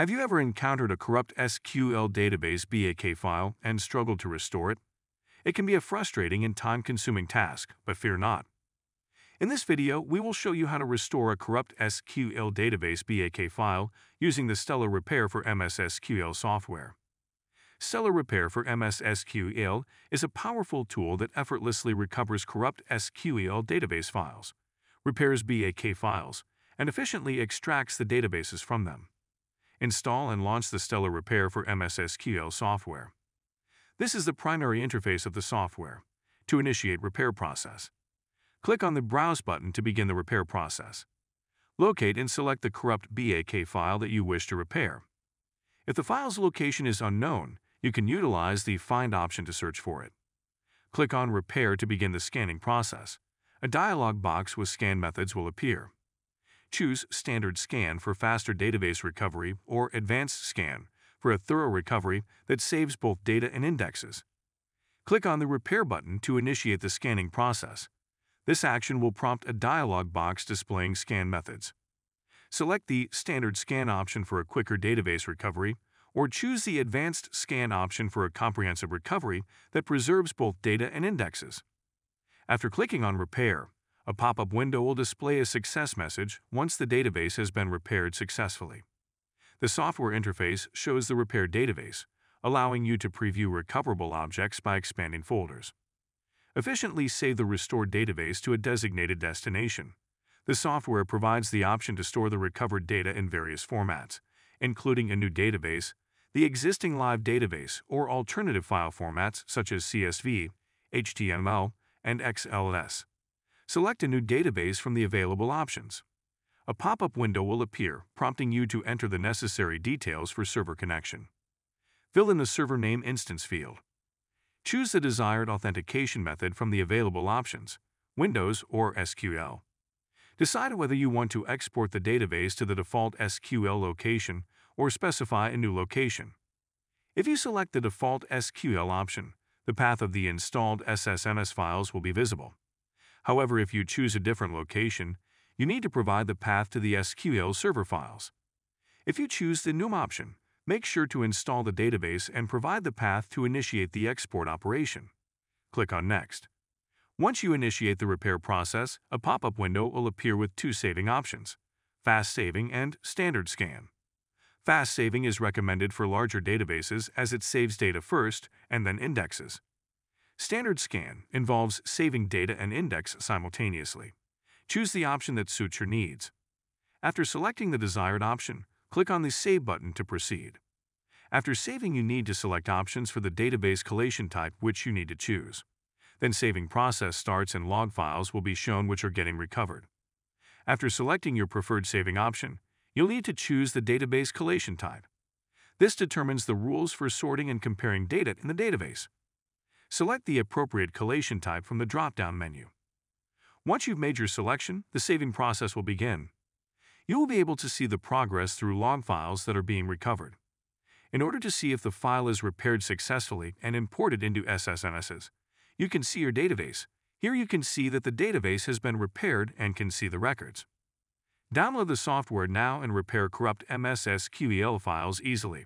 Have you ever encountered a corrupt SQL database BAK file and struggled to restore it? It can be a frustrating and time-consuming task, but fear not. In this video, we will show you how to restore a corrupt SQL database BAK file using the Stellar Repair for MSSQL software. Stellar Repair for MSSQL is a powerful tool that effortlessly recovers corrupt SQL database files, repairs BAK files, and efficiently extracts the databases from them. Install and launch the Stellar Repair for MSSQL software. This is the primary interface of the software. To initiate repair process, click on the Browse button to begin the repair process. Locate and select the corrupt BAK file that you wish to repair. If the file's location is unknown, you can utilize the Find option to search for it. Click on Repair to begin the scanning process. A dialog box with scan methods will appear. Choose Standard Scan for faster database recovery or Advanced Scan for a thorough recovery that saves both data and indexes. Click on the Repair button to initiate the scanning process. This action will prompt a dialog box displaying scan methods. Select the Standard Scan option for a quicker database recovery, or choose the Advanced Scan option for a comprehensive recovery that preserves both data and indexes. After clicking on Repair, a pop-up window will display a success message once the database has been repaired successfully. The software interface shows the repaired database, allowing you to preview recoverable objects by expanding folders. Efficiently save the restored database to a designated destination. The software provides the option to store the recovered data in various formats, including a new database, the existing live database, or alternative file formats such as CSV, HTML, and XLS. Select a new database from the available options. A pop-up window will appear, prompting you to enter the necessary details for server connection. Fill in the server name instance field. Choose the desired authentication method from the available options, Windows or SQL. Decide whether you want to export the database to the default SQL location or specify a new location. If you select the default SQL option, the path of the installed SSMS files will be visible. However, if you choose a different location, you need to provide the path to the SQL Server files. If you choose the NUM option, make sure to install the database and provide the path to initiate the export operation. Click on Next. Once you initiate the repair process, a pop-up window will appear with two saving options: Fast Saving and Standard Scan. Fast saving is recommended for larger databases as it saves data first and then indexes. Standard Scan involves saving data and index simultaneously. Choose the option that suits your needs. After selecting the desired option, click on the Save button to proceed. After saving, you need to select options for the database collation type which you need to choose. Then saving process starts and log files will be shown which are getting recovered. After selecting your preferred saving option, you'll need to choose the database collation type. This determines the rules for sorting and comparing data in the database. Select the appropriate collation type from the drop-down menu. Once you've made your selection, the saving process will begin. You will be able to see the progress through log files that are being recovered. In order to see if the file is repaired successfully and imported into SSMSs, you can see your database. Here you can see that the database has been repaired and can see the records. Download the software now and repair corrupt MSSQL files easily.